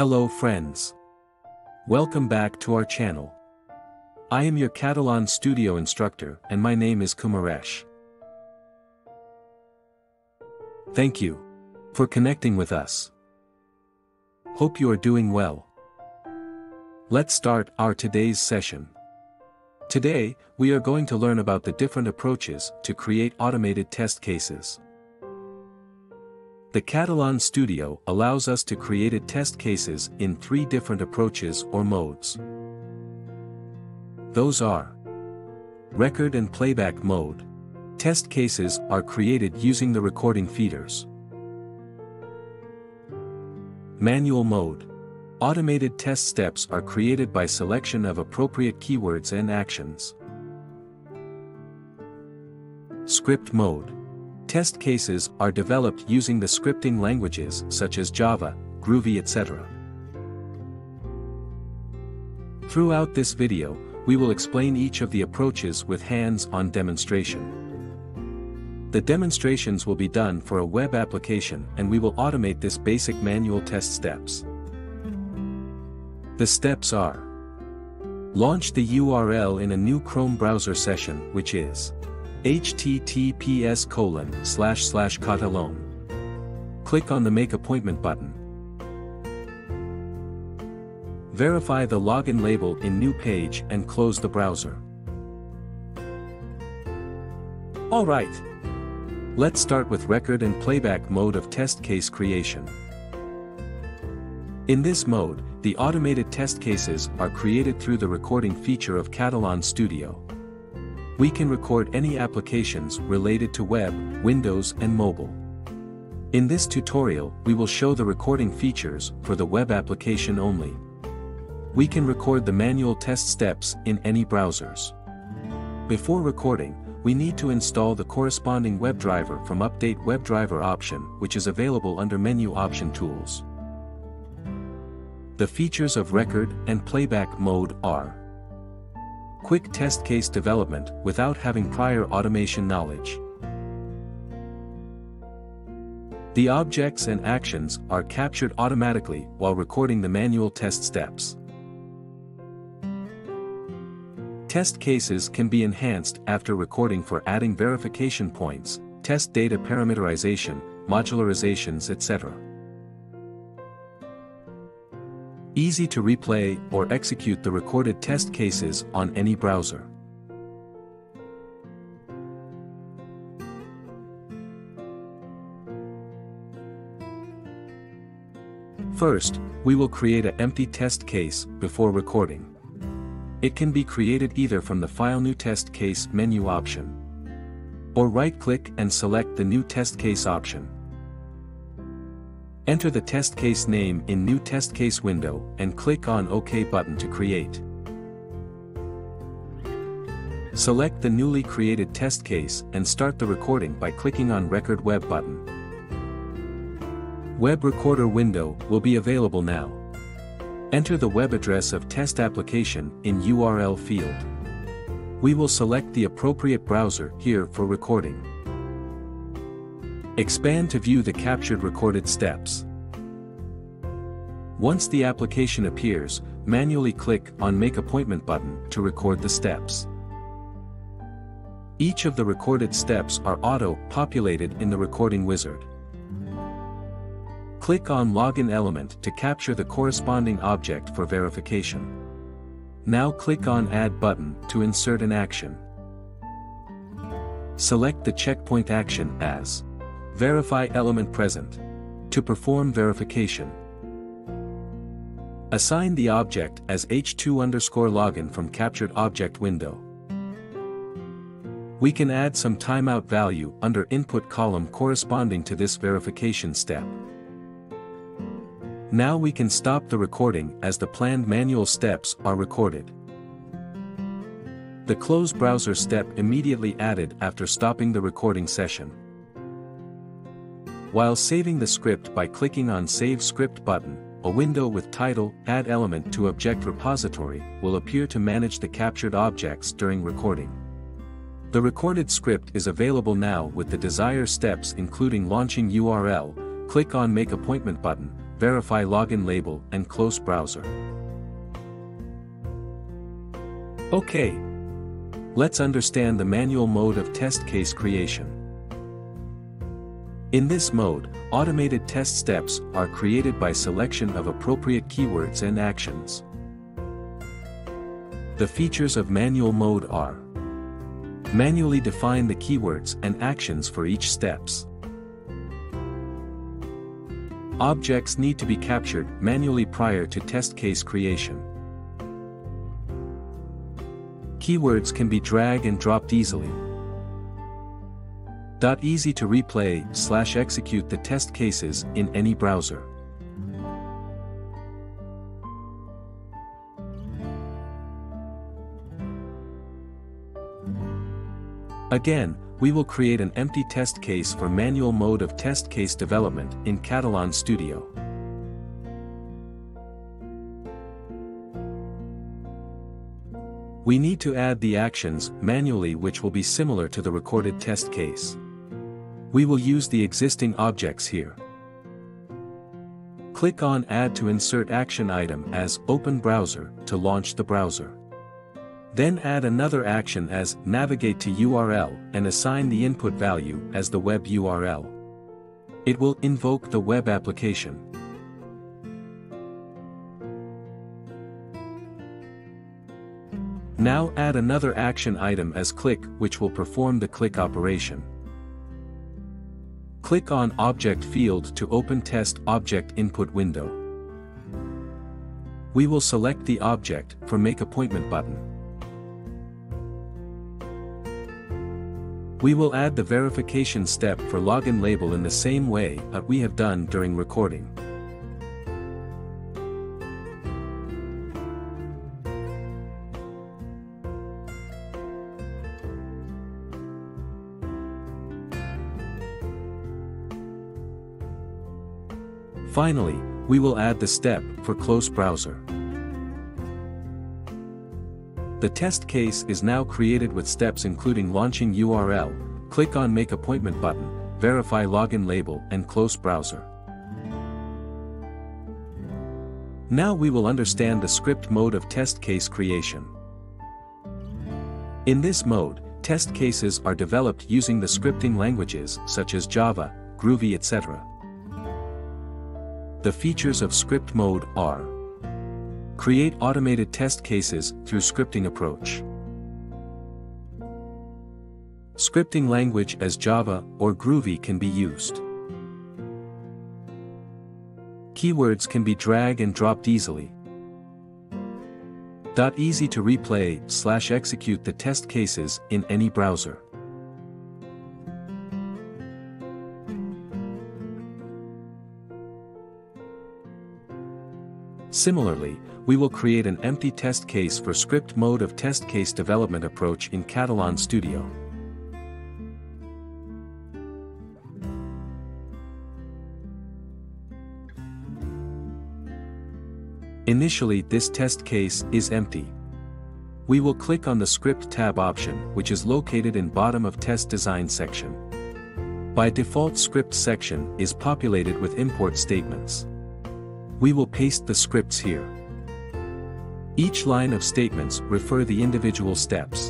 Hello friends. Welcome back to our channel. I am your Katalon Studio instructor and my name is Kumaresh. Thank you for connecting with us. Hope you are doing well. Let's start our today's session. Today, we are going to learn about the different approaches to create automated test cases. The Katalon Studio allows us to create test cases in three different approaches or modes. Those are record and playback mode. Test cases are created using the recording feeders. Manual mode. Automated test steps are created by selection of appropriate keywords and actions. Script mode. Test cases are developed using the scripting languages such as Java, Groovy, etc. Throughout this video, we will explain each of the approaches with hands-on demonstration. The demonstrations will be done for a web application and we will automate this basic manual test steps. The steps are: launch the URL in a new Chrome browser session, which is https://katalon. Click on the Make Appointment button. Verify the login label in New Page and close the browser. Alright! Let's start with record and playback mode of test case creation. In this mode, the automated test cases are created through the recording feature of Katalon Studio. We can record any applications related to web, Windows and mobile. In this tutorial, we will show the recording features for the web application only. We can record the manual test steps in any browsers. Before recording, we need to install the corresponding WebDriver from Update WebDriver option, which is available under Menu Option Tools. The features of record and playback mode are: quick test case development without having prior automation knowledge. The objects and actions are captured automatically while recording the manual test steps. Test cases can be enhanced after recording for adding verification points, test data parameterization, modularizations, etc. Easy to replay or execute the recorded test cases on any browser. First, we will create an empty test case before recording. It can be created either from the File New Test Case menu option, or right-click and select the New Test Case option. Enter the test case name in New Test Case window and click on OK button to create. Select the newly created test case and start the recording by clicking on Record Web button. Web Recorder window will be available now. Enter the web address of test application in URL field. We will select the appropriate browser here for recording. Expand to view the captured recorded steps. Once the application appears, manually click on Make Appointment button to record the steps. Each of the recorded steps are auto-populated in the recording wizard. Click on Login element to capture the corresponding object for verification. Now click on Add button to insert an action. Select the checkpoint action as Verify element present to perform verification. Assign the object as h2_login from captured object window. We can add some timeout value under input column corresponding to this verification step. Now we can stop the recording as the planned manual steps are recorded. The close browser step immediately added after stopping the recording session. While saving the script by clicking on Save Script button, a window with title Add Element to Object Repository will appear to manage the captured objects during recording. The recorded script is available now with the desired steps including launching URL. Click on Make Appointment button, verify login label, and close browser. Okay. Let's understand the manual mode of test case creation. In this mode, automated test steps are created by selection of appropriate keywords and actions. The features of manual mode are: manually define the keywords and actions for each steps. Objects need to be captured manually prior to test case creation. Keywords can be dragged and dropped easily. Easy to replay/execute the test cases in any browser. Again, we will create an empty test case for manual mode of test case development in Katalon Studio. We need to add the actions manually, which will be similar to the recorded test case. We will use the existing objects here. Click on Add to insert action item as Open Browser to launch the browser. Then add another action as Navigate to URL and assign the input value as the web URL. It will invoke the web application. Now add another action item as click, which will perform the click operation. Click on Object field to open Test Object Input window. We will select the object for Make Appointment button. We will add the verification step for login label in the same way that we have done during recording. Finally, we will add the step for close browser. The test case is now created with steps including launching URL, click on Make Appointment button, verify login label and close browser. Now we will understand the script mode of test case creation. In this mode, test cases are developed using the scripting languages such as Java, Groovy, etc. The features of script mode are: create automated test cases through scripting approach. Scripting language as Java or Groovy can be used. Keywords can be dragged and dropped easily. Easy to replay/execute the test cases in any browser. Similarly, we will create an empty test case for script mode of test case development approach in Katalon Studio. Initially, this test case is empty. We will click on the script tab option, which is located in bottom of test design section. By default, script section is populated with import statements. We will paste the scripts here. Each line of statements refer the individual steps.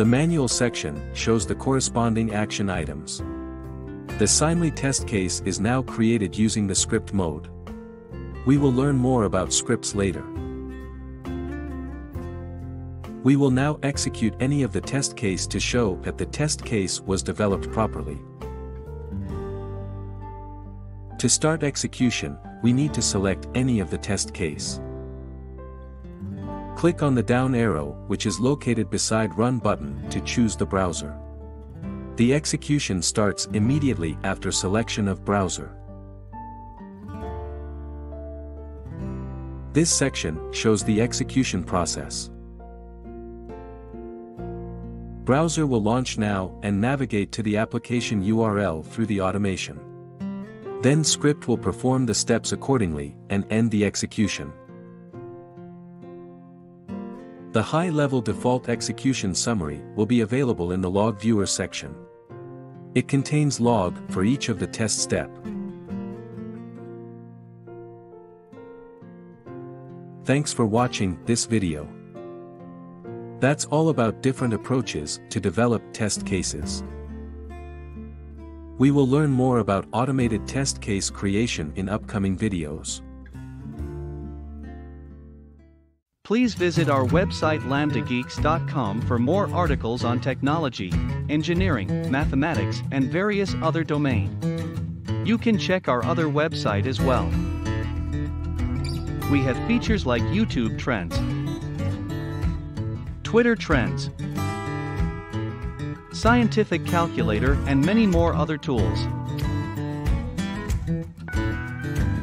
The manual section shows the corresponding action items. The timely test case is now created using the script mode. We will learn more about scripts later. We will now execute any of the test case to show that the test case was developed properly. To start execution, we need to select any of the test case. Click on the down arrow, which is located beside Run button, to choose the browser. The execution starts immediately after selection of browser. This section shows the execution process. Browser will launch now and navigate to the application URL through the automation. Then script will perform the steps accordingly and end the execution. The high-level default execution summary will be available in the log viewer section. It contains log for each of the test step. Thanks for watching this video. That's all about different approaches to develop test cases. We will learn more about automated test case creation in upcoming videos. Please visit our website lambdageeks.com for more articles on technology, engineering, mathematics, and various other domains. You can check our other website as well. We have features like YouTube Trends, Twitter Trends, Scientific Calculator, and many more other tools.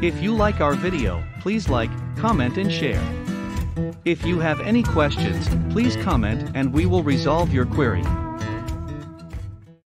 If you like our video, please like, comment and share. If you have any questions, please comment and we will resolve your query.